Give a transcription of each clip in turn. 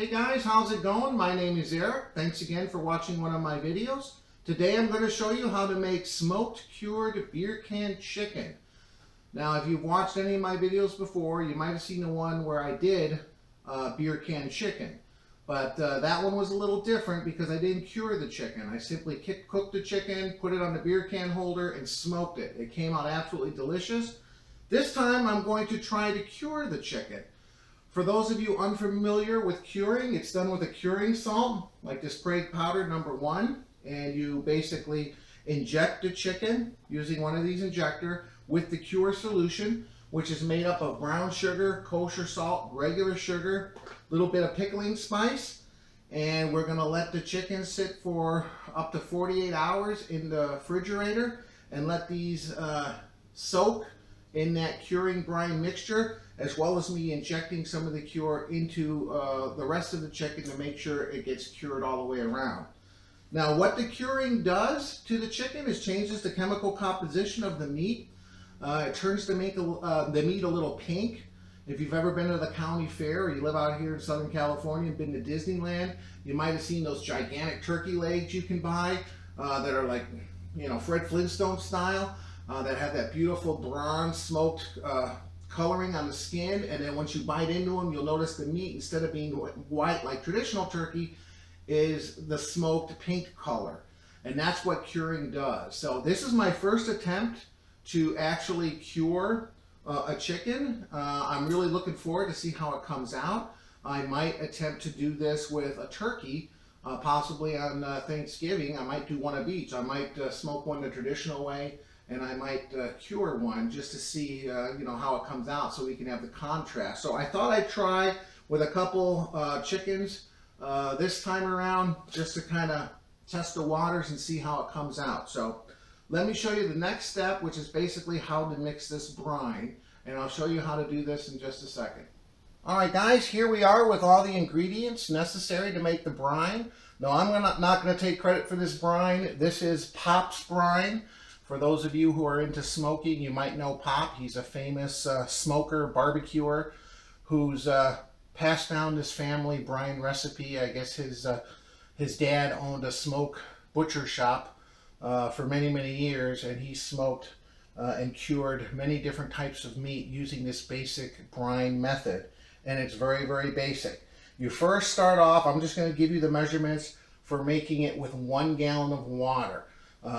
Hey guys, how's it going? My name is Eric. Thanks again for watching one of my videos. Today I'm going to show you how to make smoked cured beer can chicken. Now if you've watched any of my videos before, you might have seen the one where I did beer can chicken. But that one was a little different because I didn't cure the chicken. I simply cooked the chicken, put it on the beer can holder and smoked it. It came out absolutely delicious. This time I'm going to try to cure the chicken. For those of you unfamiliar with curing, it's done with a curing salt, like this Prague powder #1, and you basically inject the chicken using one of these injectors with the cure solution, which is made up of brown sugar, kosher salt, regular sugar, little bit of pickling spice, and we're gonna let the chicken sit for up to 48 hours in the refrigerator and let these soak in that curing brine mixture, as well as me injecting some of the cure into the rest of the chicken to make sure it gets cured all the way around. Now what the curing does to the chicken is changes the chemical composition of the meat. It turns the meat a little pink. If you've ever been to the county fair or you live out here in Southern California and been to Disneyland, you might have seen those gigantic turkey legs you can buy that are like, you know, Fred Flintstone style, that have that beautiful bronze smoked coloring on the skin, and then once you bite into them, you'll notice the meat, instead of being white like traditional turkey, is the smoked pink color. And that's what curing does. So this is my first attempt to actually cure a chicken. I'm really looking forward to see how it comes out. I might attempt to do this with a turkey, possibly on Thanksgiving. I might do one of each. I might smoke one the traditional way, and I might cure one, just to see you know, how it comes out, so we can have the contrast. So I thought I'd try with a couple chickens this time around, just to kind of test the waters and see how it comes out. So let me show you the next step, which is basically how to mix this brine, and I'll show you how to do this in just a second. All right guys, here we are with all the ingredients necessary to make the brine. Now I'm not going to take credit for this brine. This is Pop's Brine. For those of you who are into smoking, you might know Pop. He's a famous smoker, barbecuer, who's passed down this family brine recipe. I guess his dad owned a smoke butcher shop for many, many years, and he smoked and cured many different types of meat using this basic brine method. And it's very, very basic. You first start off, I'm just going to give you the measurements for making it with 1 gallon of water.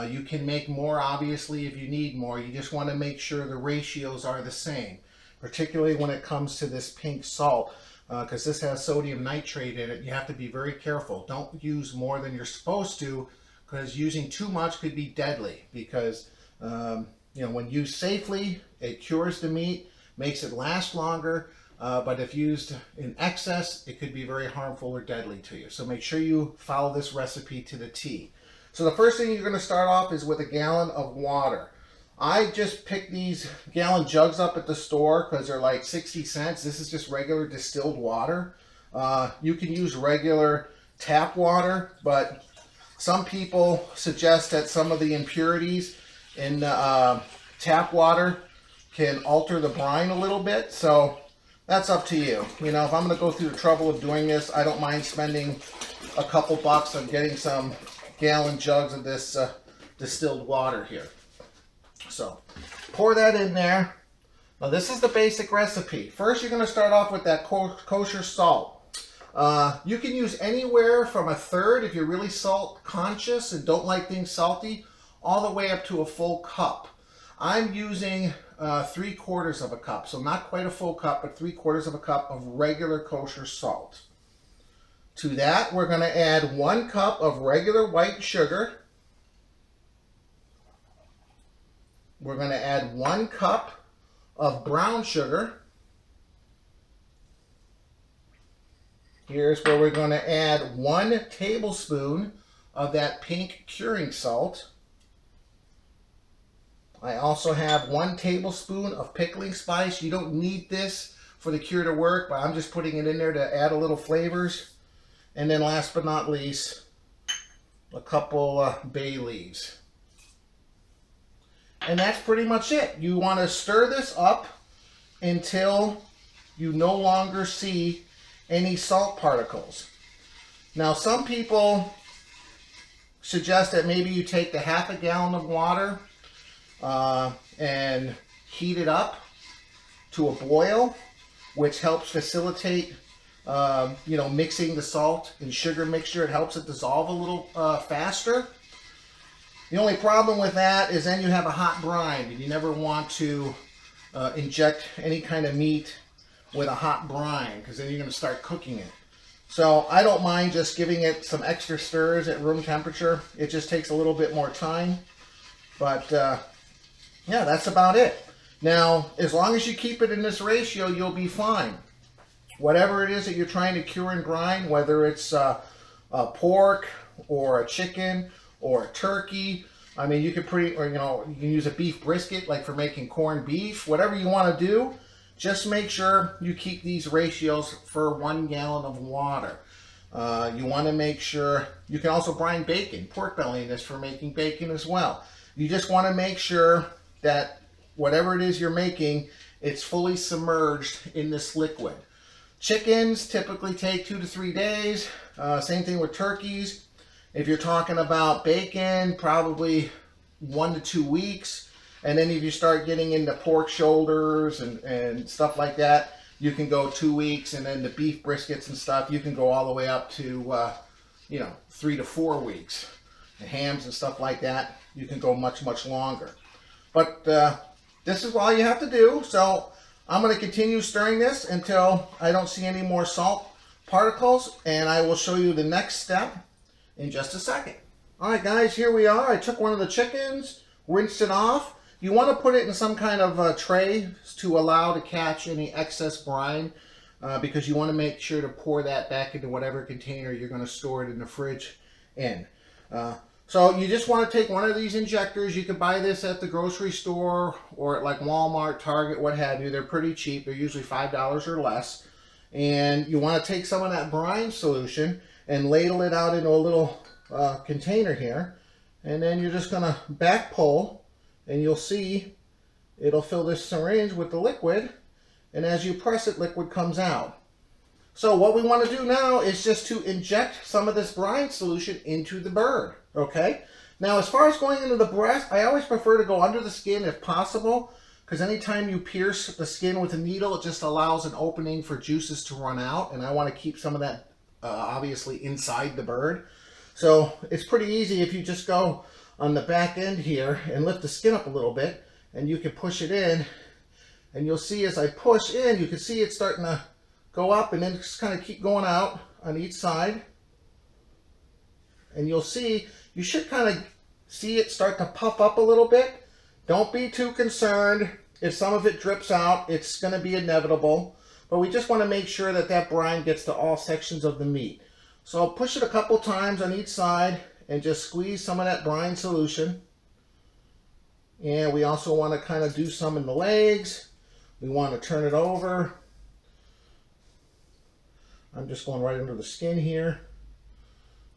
You can make more, obviously, if you need more. You just want to make sure the ratios are the same, particularly when it comes to this pink salt, because this has sodium nitrate in it. You have to be very careful. Don't use more than you're supposed to, because using too much could be deadly, because you know, when used safely, it cures the meat, makes it last longer, but if used in excess, it could be very harmful or deadly to you. So make sure you follow this recipe to the T. So the first thing you're going to start off is with 1 gallon of water. I just picked these gallon jugs up at the store because they're like 60 cents. This is just regular distilled water. You can use regular tap water, but some people suggest that some of the impurities in the tap water can alter the brine a little bit. So that's up to you. You know, if I'm going to go through the trouble of doing this, I don't mind spending a couple bucks on getting some gallon jugs of this distilled water here. So pour that in there. Now this is the basic recipe. First you're going to start off with that kosher salt. You can use anywhere from 1/3 if you're really salt conscious and don't like things salty, all the way up to a full cup. I'm using 3/4 of a cup, so not quite a full cup, but 3/4 of a cup of regular kosher salt. To that, we're going to add 1 cup of regular white sugar. We're going to add 1 cup of brown sugar. Here's where we're going to add 1 tablespoon of that pink curing salt. I also have 1 tablespoon of pickling spice. You don't need this for the cure to work, but I'm just putting it in there to add a little flavors. And then last but not least, a couple bay leaves. And that's pretty much it. You want to stir this up until you no longer see any salt particles. Now, some people suggest that maybe you take the half a gallon of water and heat it up to a boil, which helps facilitate mixing the salt and sugar mixture. It helps it dissolve a little faster. The only problem with that is then you have a hot brine, and you never want to inject any kind of meat with a hot brine, because then you're going to start cooking it. So I don't mind just giving it some extra stirs at room temperature. It just takes a little bit more time, but yeah, that's about it. Now, as long as you keep it in this ratio, you'll be fine. Whatever it is that you're trying to cure and brine, whether it's a pork or a chicken or a turkey, I mean, you could you can use a beef brisket, like for making corned beef, whatever you want to do, just make sure you keep these ratios for 1 gallon of water. You want to make sure, you can also brine bacon, pork belly in this for making bacon as well. You just want to make sure that whatever it is you're making, it's fully submerged in this liquid. Chickens typically take 2 to 3 days. Same thing with turkeys. If you're talking about bacon, probably 1 to 2 weeks. And then if you start getting into pork shoulders and stuff like that, you can go 2 weeks. And then the beef briskets and stuff, you can go all the way up to 3 to 4 weeks. The hams and stuff like that, you can go much, much longer. But this is all you have to do. So I'm going to continue stirring this until I don't see any more salt particles, and I will show you the next step in just a second. All right, guys, here we are. I took one of the chickens, rinsed it off. You want to put it in some kind of tray to allow to catch any excess brine, because you want to make sure to pour that back into whatever container you're going to store it in the fridge in. So you just want to take one of these injectors. You can buy this at the grocery store or at like Walmart, Target, what have you. They're pretty cheap. They're usually $5 or less. And you want to take some of that brine solution and ladle it out into a little container here. And then you're just going to back pull, and you'll see it'll fill this syringe with the liquid. And as you press it, liquid comes out. So what we want to do now is just to inject some of this brine solution into the bird. Okay, now as far as going into the breast, I always prefer to go under the skin if possible, because anytime you pierce the skin with a needle, it just allows an opening for juices to run out, and I want to keep some of that obviously inside the bird. So it's pretty easy if you just go on the back end here and lift the skin up a little bit, and you can push it in, and you'll see as I push in, you can see it's starting to go up and then just kind of keep going out on each side. And you'll see, you should kind of see it start to puff up a little bit. Don't be too concerned if some of it drips out. It's going to be inevitable. But we just want to make sure that that brine gets to all sections of the meat. So I'll push it a couple times on each side and just squeeze some of that brine solution. And we also want to kind of do some in the legs. We want to turn it over. I'm just going right under the skin here,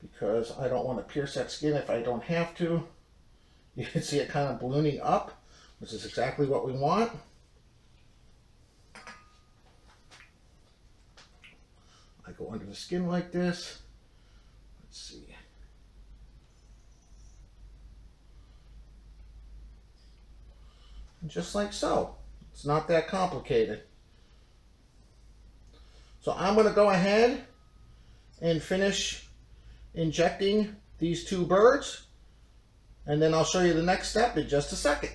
because I don't want to pierce that skin if I don't have to. You can see it kind of ballooning up, which is exactly what we want. I go under the skin like this. Let's see. And just like so. It's not that complicated. So I'm going to go ahead and finish injecting these two birds, and then I'll show you the next step in just a second.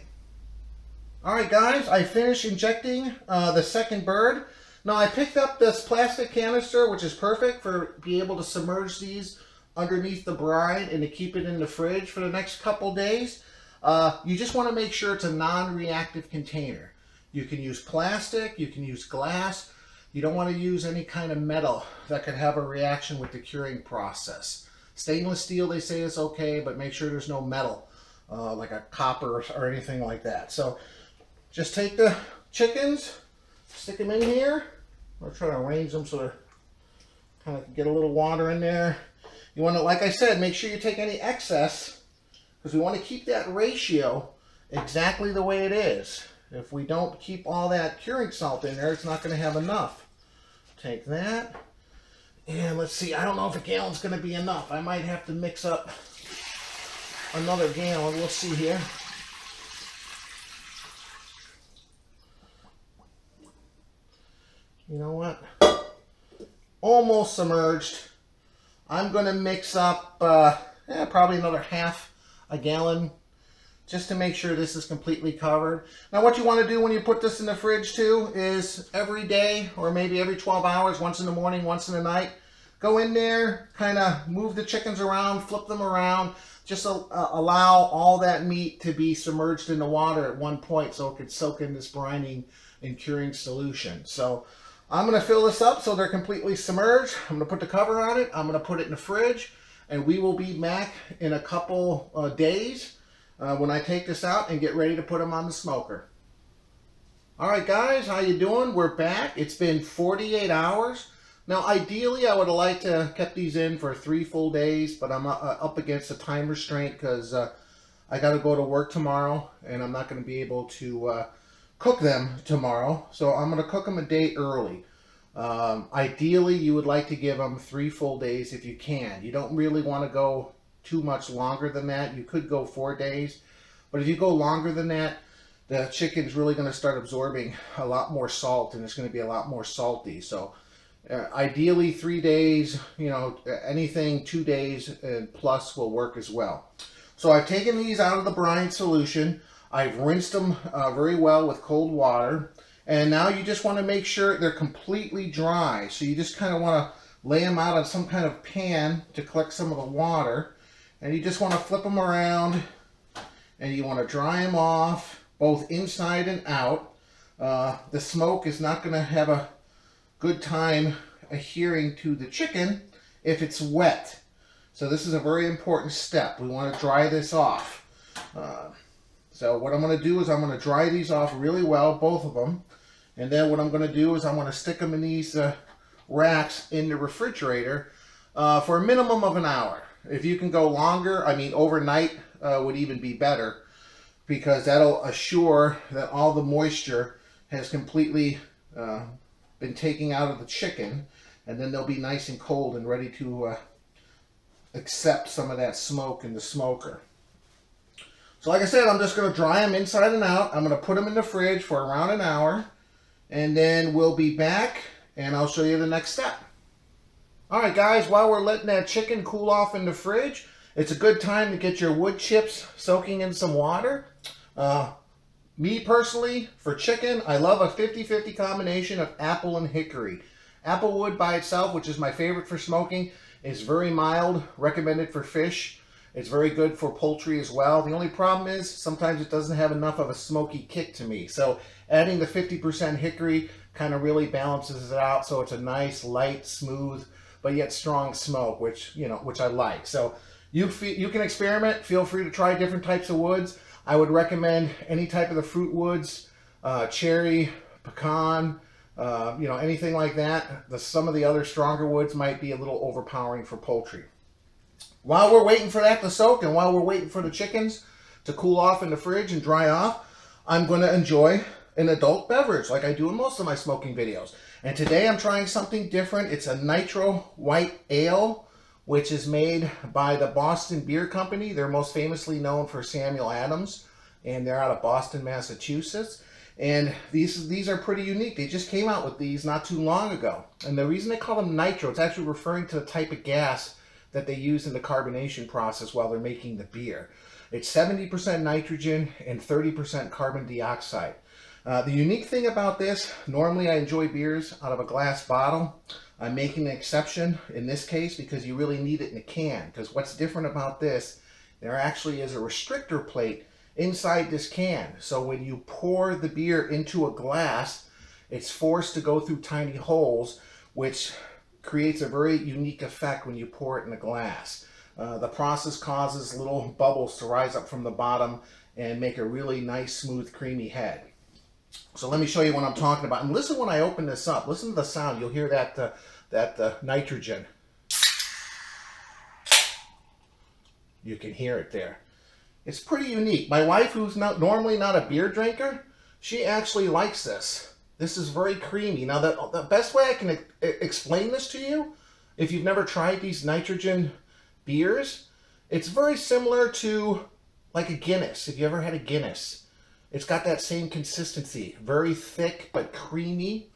All right, guys, I finished injecting the second bird. Now I picked up this plastic canister, which is perfect for being able to submerge these underneath the brine and to keep it in the fridge for the next couple days. You just want to make sure it's a non-reactive container. You can use plastic, you can use glass. You don't want to use any kind of metal that could have a reaction with the curing process. Stainless steel, they say, is okay, but make sure there's no metal, like a copper or anything like that. So just take the chickens, stick them in here. We're trying to arrange them so they're kind of get a little water in there. You want to, like I said, make sure you take any excess, because we want to keep that ratio exactly the way it is. If we don't keep all that curing salt in there, it's not going to have enough. Take that. And let's see, I don't know if a gallon's going to be enough. I might have to mix up another gallon. We'll see here. You know what? Almost submerged. I'm going to mix up probably another half a gallon just to make sure this is completely covered. Now what you want to do when you put this in the fridge too is every day or maybe every 12 hours, once in the morning, once in the night, go in there, kind of move the chickens around, flip them around, just allow all that meat to be submerged in the water at one point so it could soak in this brining and curing solution. So I'm going to fill this up so they're completely submerged. I'm going to put the cover on it. I'm going to put it in the fridge, and we will be back in a couple days when I take this out and get ready to put them on the smoker. All right, guys, how you doing? We're back. It's been 48 hours. Now, ideally, I would have liked to have kept these in for 3 full days, but I'm up against a time restraint because I got to go to work tomorrow, and I'm not going to be able to cook them tomorrow, so I'm going to cook them a day early. Ideally, you would like to give them 3 full days if you can. You don't really want to go too much longer than that. You could go 4 days, but if you go longer than that, the chicken's really going to start absorbing a lot more salt, and it's going to be a lot more salty. So ideally 3 days, you know, anything 2 days and plus will work as well. So I've taken these out of the brine solution. I've rinsed them very well with cold water, and now you just want to make sure they're completely dry. So you just kind of want to lay them out on some kind of pan to collect some of the water, and you just want to flip them around, and you want to dry them off both inside and out. The smoke is not going to have a good time adhering to the chicken if it's wet. So this is a very important step. We want to dry this off. So what I'm going to do is I'm going to dry these off really well, both of them. And then what I'm going to do is I'm going to stick them in these racks in the refrigerator for a minimum of an hour. If you can go longer, I mean overnight would even be better, because that'll assure that all the moisture has completely been taken out of the chicken. And then they'll be nice and cold and ready to accept some of that smoke in the smoker. So like I said, I'm just going to dry them inside and out. I'm going to put them in the fridge for around an hour, and then we'll be back, and I'll show you the next step. All right, guys, while we're letting that chicken cool off in the fridge, it's a good time to get your wood chips soaking in some water. Me personally, for chicken, I love a 50-50 combination of apple and hickory. Apple wood by itself, which is my favorite for smoking, is very mild, recommended for fish. It's very good for poultry as well. The only problem is sometimes it doesn't have enough of a smoky kick to me. So adding the 50% hickory kind of really balances it out. So it's a nice, light, smooth, but yet strong smoke, which, you know, which I like. So you can experiment. Feel free to try different types of woods. I would recommend any type of the fruit woods, cherry, pecan, you know, anything like that. Some of the other stronger woods might be a little overpowering for poultry. While we're waiting for that to soak, and while we're waiting for the chickens to cool off in the fridge and dry off, I'm going to enjoy an adult beverage like I do in most of my smoking videos. And today I'm trying something different. It's a Nitro White Ale, which is made by the Boston Beer Company. They're most famously known for Samuel Adams, and they're out of Boston, Massachusetts. And these are pretty unique. They just came out with these not too long ago. And the reason they call them nitro, it's actually referring to the type of gas that they use in the carbonation process while they're making the beer. It's 70% nitrogen and 30% carbon dioxide. The unique thing about this, normally I enjoy beers out of a glass bottle. I'm making an exception in this case because you really need it in a can, because what's different about this, there actually is a restrictor plate inside this can. So when you pour the beer into a glass, it's forced to go through tiny holes, which creates a very unique effect when you pour it in a glass. The process causes little bubbles to rise up from the bottom and make a really nice, smooth, creamy head. So let me show you what I'm talking about. And listen when I open this up. Listen to the sound. You'll hear that nitrogen. You can hear it there. It's pretty unique. My wife, who's normally not a beer drinker, she actually likes this. This is very creamy. Now, the best way I can explain this to you if you've never tried these nitrogen beers, it's very similar to like a Guinness. If you ever had a Guinness, it's got that same consistency, very thick but creamy.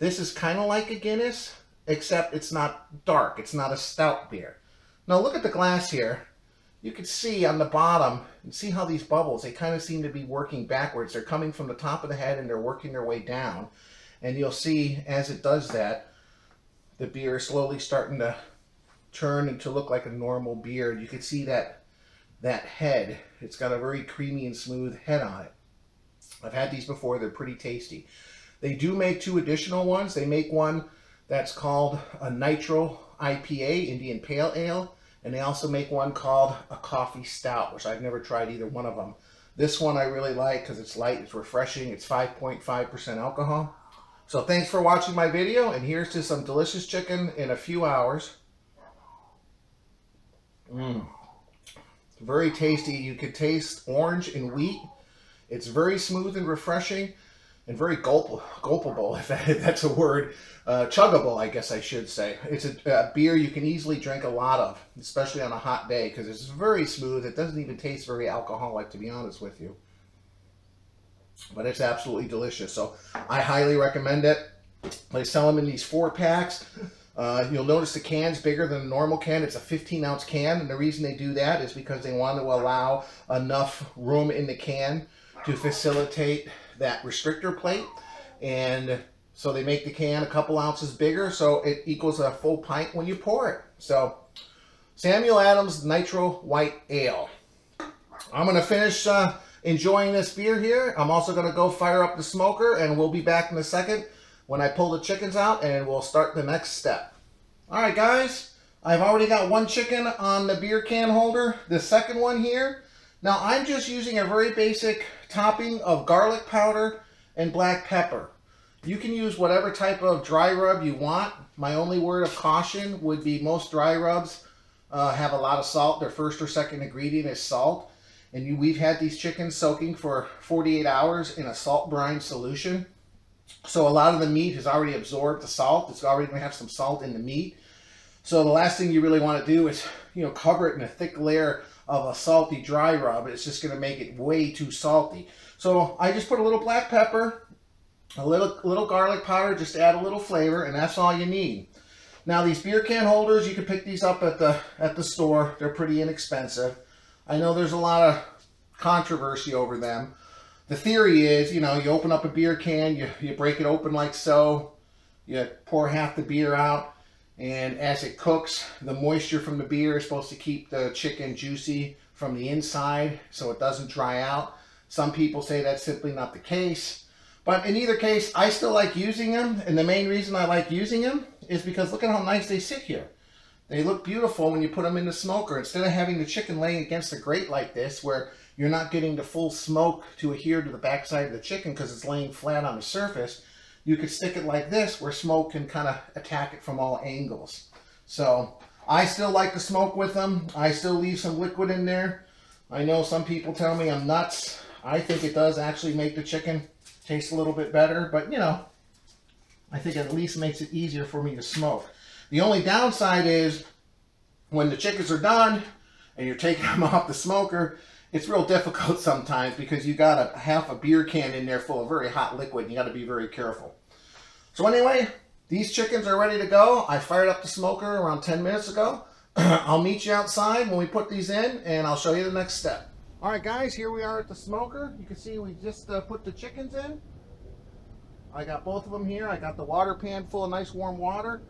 This is kind of like a Guinness, except it's not dark. It's not a stout beer. Now look at the glass here. You can see on the bottom, and see how these bubbles, they kind of seem to be working backwards. They're coming from the top of the head and they're working their way down. And you'll see as it does that, the beer is slowly starting to turn and to look like a normal beer. You can see that head. It's got a very creamy and smooth head on it. I've had these before. They're pretty tasty. They do make two additional ones. They make one that's called a Nitro IPA, Indian Pale Ale, and they also make one called a Coffee Stout, which I've never tried either one of them. This one I really like because it's light, it's refreshing, it's 5.5% alcohol. So thanks for watching my video, and here's to some delicious chicken in a few hours. Very tasty. You could taste orange and wheat. It's very smooth and refreshing and very gulpable, if that's a word. Chuggable, I guess I should say. It's a beer you can easily drink a lot of, especially on a hot day, because it's very smooth. It doesn't even taste very alcoholic, to be honest with you. But it's absolutely delicious. So I highly recommend it. They sell them in these 4-packs. You'll notice the can's bigger than a normal can. It's a 15-ounce can, and the reason they do that is because they want to allow enough room in the can to facilitate that restrictor plate. And so they make the can a couple ounces bigger, so it equals a full pint when you pour it. So Samuel Adams Nitro White Ale. I'm going to finish enjoying this beer here. I'm also going to go fire up the smoker, and we'll be back in a second when I pull the chickens out, and we'll start the next step. All right, guys, I've already got one chicken on the beer can holder, the second one here. Now I'm just using a very basic topping of garlic powder and black pepper. You can use whatever type of dry rub you want. My only word of caution would be most dry rubs have a lot of salt. Their first or second ingredient is salt. And we've had these chickens soaking for 48 hours in a salt brine solution. So a lot of the meat has already absorbed the salt. It's already going to have some salt in the meat. So the last thing you really want to do is, you know, cover it in a thick layer of a salty dry rub. It's just going to make it way too salty. So I just put a little black pepper, a little garlic powder, just to add a little flavor, and that's all you need. Now these beer can holders, you can pick these up at the store. They're pretty inexpensive. I know there's a lot of controversy over them. The theory is, you know, you open up a beer can, you break it open like so, you pour half the beer out, and as it cooks, the moisture from the beer is supposed to keep the chicken juicy from the inside so it doesn't dry out. Some people say that's simply not the case. But in either case, I still like using them, and the main reason I like using them is because look at how nice they sit here. They look beautiful when you put them in the smoker. Instead of having the chicken laying against the grate like this, where you're not getting the full smoke to adhere to the backside of the chicken because it's laying flat on the surface, you could stick it like this where smoke can kind of attack it from all angles. So I still like to smoke with them. I still leave some liquid in there. I know some people tell me I'm nuts. I think it does actually make the chicken taste a little bit better, but you know, I think it at least makes it easier for me to smoke. The only downside is when the chickens are done and you're taking them off the smoker, it's real difficult sometimes because you got a half a beer can in there full of very hot liquid, and you got to be very careful. So anyway, these chickens are ready to go. I fired up the smoker around 10 minutes ago. I'll meet you outside when we put these in, and I'll show you the next step. All right, guys, here we are at the smoker. You can see we just put the chickens in. I got both of them here. I got the water pan full of nice warm water.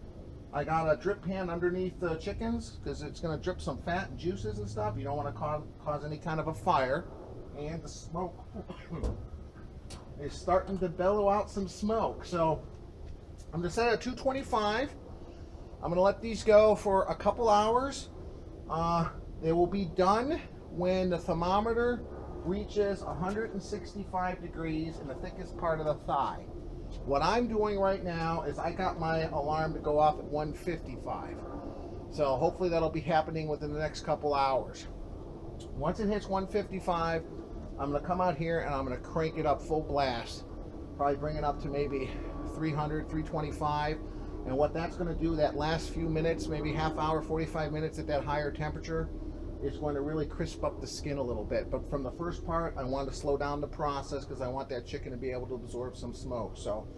I got a drip pan underneath the chickens because it's going to drip some fat and juices and stuff. You don't want to cause any kind of a fire. And the smoke is starting to bellow out some smoke. So I'm going to set it at 225. I'm going to let these go for a couple hours. They will be done when the thermometer reaches 165 degrees in the thickest part of the thigh. What I'm doing right now is I got my alarm to go off at 155. So hopefully that'll be happening within the next couple hours. Once it hits 155, I'm going to come out here and I'm going to crank it up full blast. Probably bring it up to maybe 300, 325. And what that's going to do, that last few minutes, maybe half hour, 45 minutes at that higher temperature, is going to really crisp up the skin a little bit. But from the first part, I wanted to slow down the process because I want that chicken to be able to absorb some smoke. So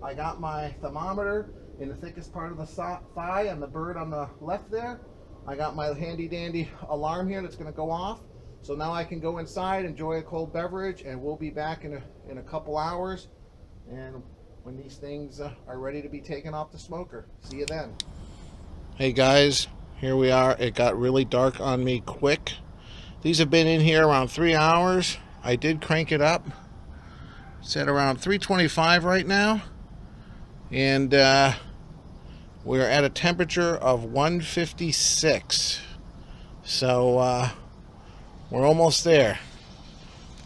I got my thermometer in the thickest part of the thigh and the bird on the left there. I got my handy dandy alarm here that's going to go off. So now I can go inside, enjoy a cold beverage, and we'll be back in a couple hours. And when these things are ready to be taken off the smoker. See you then. Hey guys, here we are. It got really dark on me quick. These have been in here around 3 hours. I did crank it up. It's at around 325 right now. And we're at a temperature of 156. So we're almost there.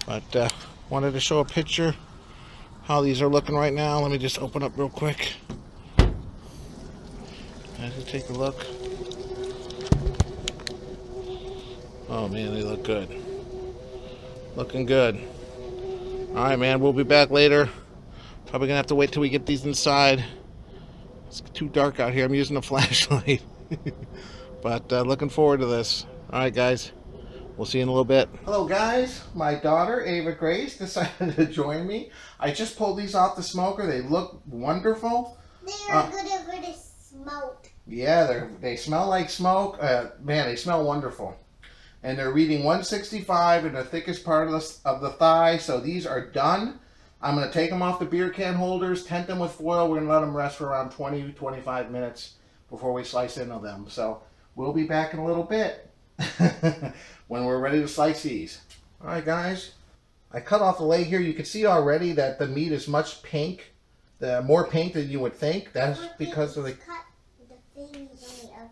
But wanted to show a picture how these are looking right now. Let me just open up real quick. I can take a look. Oh man, they look good. Looking good. All right, man, we'll be back later. Probably gonna have to wait till we get these inside. It's too dark out here. I'm using a flashlight. But looking forward to this. All right, guys. We'll see you in a little bit. Hello guys, my daughter Ava Grace decided to join me. I just pulled these off the smoker. They look wonderful. They are good to smoke. Yeah, they smell like smoke. Man, they smell wonderful. And they're reading 165 in the thickest part of the thigh. So these are done. I'm going to take them off the beer can holders, tent them with foil. We're going to let them rest for around 20, 25 minutes before we slice into them. So we'll be back in a little bit. When we're ready to slice these. Alright guys, I cut off the leg here. You can see already that the meat is much pink, more pink than you would think. That's because of the thingy of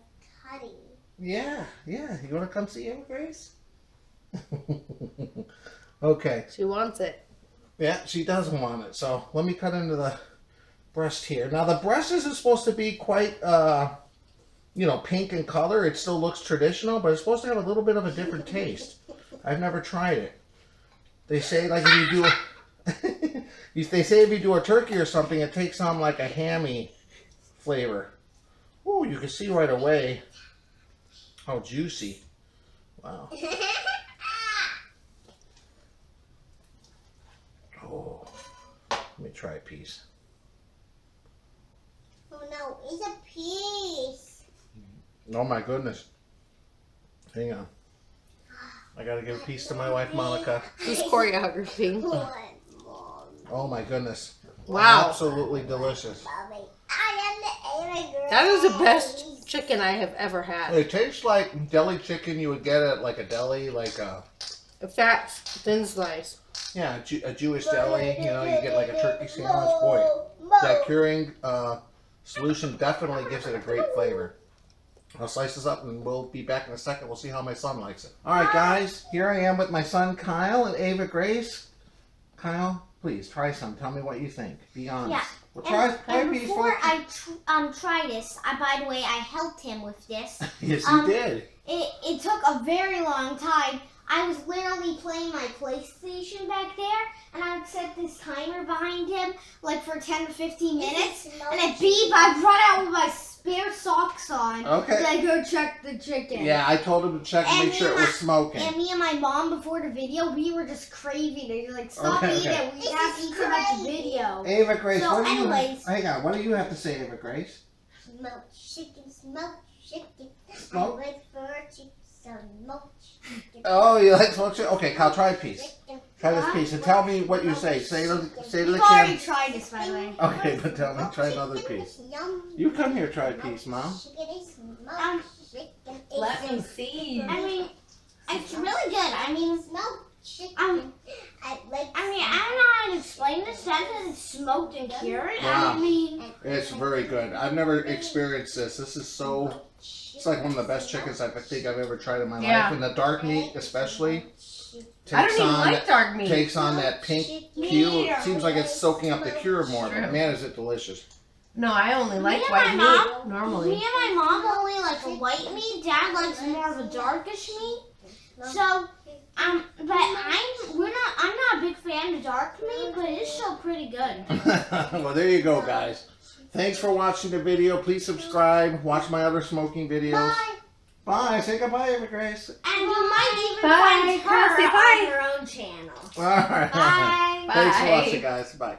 cutting. Yeah. You want to come see him, Grace? Okay. She wants it. Yeah, she doesn't want it. So let me cut into the breast here. Now the breast isn't supposed to be quite you know, pink in color. It still looks traditional, but it's supposed to have a little bit of a different taste. I've never tried it. They say, like, if you do a, they say if you do a turkey or something, it takes on like a hammy flavor. Ooh, you can see right away how juicy. Wow. Oh, let me try a piece. Oh no, it's a piece. Oh my goodness. Hang on. I gotta give a piece to my wife, Monica. Who's choreographing? Oh my goodness. Wow. Absolutely delicious. That is the best chicken I have ever had. It tastes like deli chicken you would get at like a deli, like a fat, thin slice. Yeah, a Jewish deli, you know, you get like a turkey sandwich. Boy, that curing solution definitely gives it a great flavor. I'll slice this up and we'll be back in a second. We'll see how my son likes it. Alright guys, here I am with my son Kyle and Ava Grace. Kyle, please try some. Tell me what you think. Be honest. Yeah. We'll try before I try this, by the way, I helped him with this. Yes, you did. It took a very long time. I was literally playing my PlayStation back there, and I would set this timer behind him, like for 10 to 15 minutes, and at beep, I brought out with my bare socks on. Okay. Then I go check the chicken. Yeah, I told him to check and make sure it was smoking. And me and my mom, before the video, we were just craving it. You're like, stop eating it. We have to eat so much video. Ava Grace, so what do you hang on, what do you have to say, Ava Grace? Smoke chicken, smoke chicken. Smoke? I like chicken, smoke chicken. Oh, you like smoke chicken? Okay, Kyle, try a piece. Try this piece and tell me what you say. Say to the camera. I've already tried this, by the way. Okay, but tell me. Try another piece. You come here, try a piece, Mom. Let me see. I mean, it's really good. I mean, I don't know how to explain this. That is smoked and cured. Wow. I mean, it's very good. I've never experienced this. This is so. It's like one of the best chickens I think I've ever tried in my life. And the dark meat, especially. I don't even like dark meat. Takes on that pink hue. It seems like it's soaking up the cure more. But man, is it delicious. No, I only like white meat normally. Me and my mom only like a white meat. Dad likes more of a darkish meat. So, but I'm not a big fan of dark meat, but it's still pretty good. Well, there you go, guys. Thanks for watching the video. Please subscribe. Watch my other smoking videos. Bye. Bye. Say goodbye, Amy Grace. And you might even find her on your own channel. All right. Bye. Thanks for watching, guys. Bye.